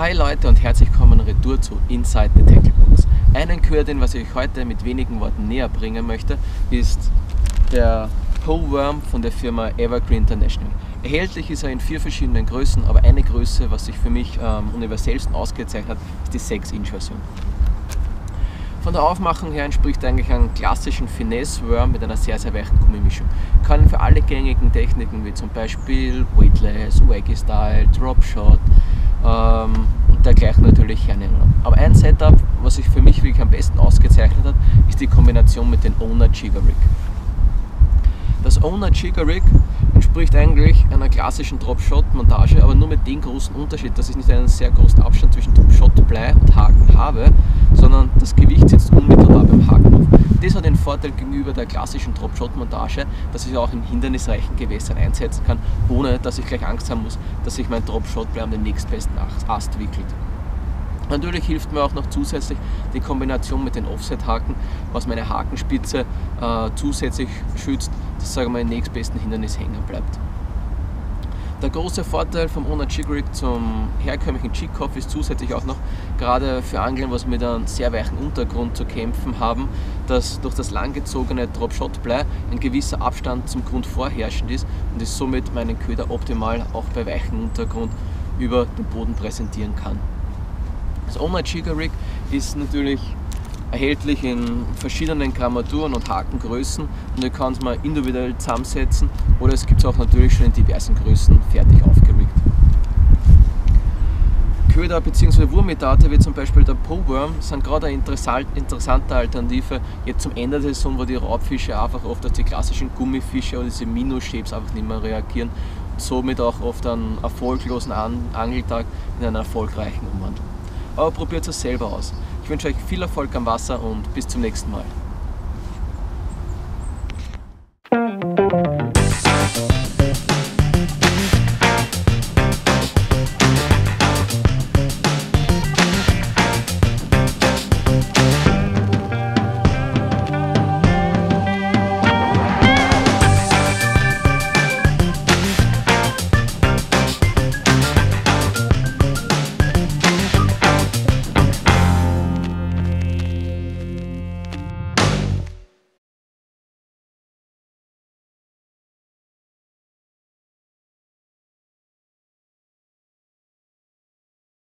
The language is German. Hi Leute und herzlich willkommen retour zu Inside the Tackle Box. Einen Köder, was ich euch heute mit wenigen Worten näher bringen möchte, ist der Ho-Worm von der Firma Evergreen International. Erhältlich ist er in 4 verschiedenen Größen, aber eine Größe, was sich für mich am universellsten ausgezeichnet hat, ist die 6-Inch-Version. Von der Aufmachung her entspricht eigentlich einem klassischen Finesse-Worm mit einer sehr, sehr weichen Gummimischung. Kann für alle gängigen Techniken wie zum Beispiel Weightless, Waggy-Style, Dropshot und dergleichen natürlich hernehmen. Aber ein Setup, was sich für mich wirklich am besten ausgezeichnet hat, ist die Kombination mit den Ona Chigarig. Das Ona Chigarig entspricht eigentlich einer klassischen Dropshot-Montage, aber nur mit dem großen Unterschied, dass ich nicht einen sehr großen Abstand zwischen Dropshot-Blei und Haken habe, sondern das Gewicht sitzt unmittelbar beim Haken auf. Das hat den Vorteil gegenüber der klassischen Dropshot-Montage, dass ich auch in hindernisreichen Gewässern einsetzen kann, ohne dass ich gleich Angst haben muss, dass sich mein Dropshot-Blei um den nächstbesten Ast wickelt. Natürlich hilft mir auch noch zusätzlich die Kombination mit den Offset-Haken, was meine Hakenspitze zusätzlich schützt, dass sagen wir, im nächstbesten Hindernis hängen bleibt. Der große Vorteil vom Ona Jig Rig zum herkömmlichen Jigkopf ist zusätzlich auch noch, gerade für Angeln, was mit einem sehr weichen Untergrund zu kämpfen haben, dass durch das langgezogene Dropshot-Blei ein gewisser Abstand zum Grund vorherrschend ist und ich somit meinen Köder optimal auch bei weichem Untergrund über den Boden präsentieren kann. Das Ona Jig Rig ist natürlich erhältlich in verschiedenen Grammaturen und Hakengrößen und ihr könnt es mal individuell zusammensetzen oder es gibt es auch natürlich schon in diversen Größen fertig aufgerickt. Köder bzw. Wurmmetate wie zum Beispiel der Bow Worm sind gerade eine interessante Alternative jetzt zum Ende der Saison, wo die Raubfische einfach oft auf die klassischen Gummifische oder diese Minnow-Shapes einfach nicht mehr reagieren und somit auch oft einen erfolglosen Angeltag in einen erfolgreichen umwandeln. Aber probiert es selber aus. Ich wünsche euch viel Erfolg am Wasser und bis zum nächsten Mal.